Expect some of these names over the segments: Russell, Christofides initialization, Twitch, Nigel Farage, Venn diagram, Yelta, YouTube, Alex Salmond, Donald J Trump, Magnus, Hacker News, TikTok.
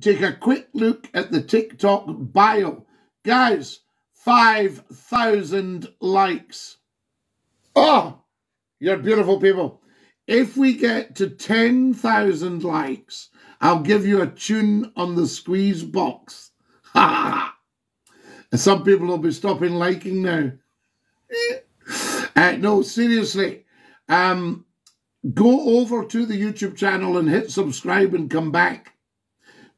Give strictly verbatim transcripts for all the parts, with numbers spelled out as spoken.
take a quick look at the TikTok bio. Guys, five thousand likes. Oh, you're beautiful people. If we get to ten thousand likes, I'll give you a tune on the squeeze box. Ha! Some people will be stopping liking now. uh, no, seriously. Um, go over to the YouTube channel and hit subscribe and come back.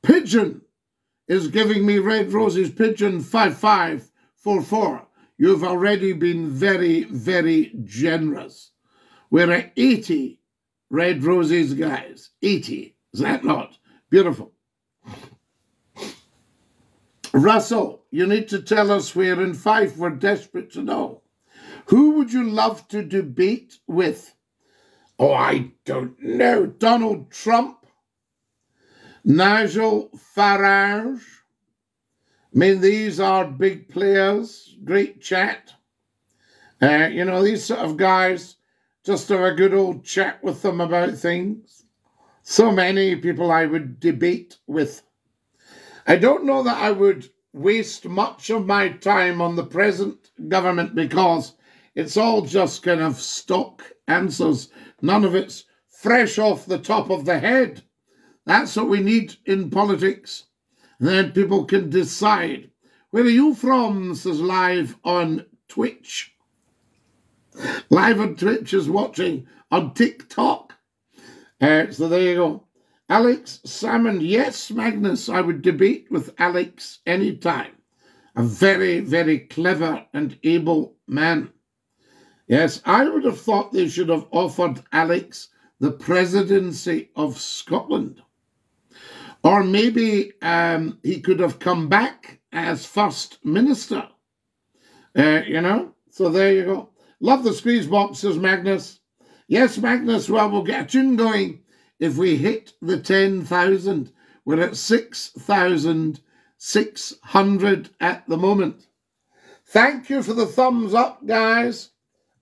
Pigeon is giving me red roses. Pigeon five five four four. You've already been very, very generous. We're at eighty red roses, guys. eighty. Is that not beautiful? Russell, you need to tell us where in five we're desperate to know. Who would you love to debate with? Oh, I don't know. Donald Trump, Nigel Farage. I mean, these are big players. Great chat. Uh, you know, these sort of guys, just have a good old chat with them about things. So many people I would debate with. I don't know that I would waste much of my time on the present government because it's all just kind of stock answers. None of it's fresh off the top of the head. That's what we need in politics. And then people can decide. Where are you from? This is live on Twitch. Live on Twitch is watching on TikTok. Uh, so there you go. Alex Salmond, yes, Magnus, I would debate with Alex anytime. A very, very clever and able man. Yes, I would have thought they should have offered Alex the presidency of Scotland. Or maybe um, he could have come back as first minister. Uh, you know, so there you go. Love the squeeze boxes, Magnus. Yes, Magnus, well, we'll get a tune going. If we hit the ten thousand, we're at six thousand six hundred at the moment. Thank you for the thumbs up, guys,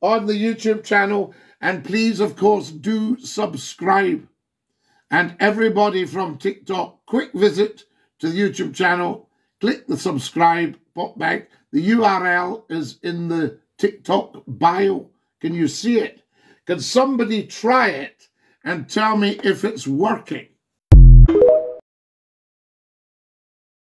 on the YouTube channel. And please, of course, do subscribe. And everybody from TikTok, quick visit to the YouTube channel. Click the subscribe, pop back. The U R L is in the TikTok bio. Can you see it? Can somebody try it? And tell me if it's working.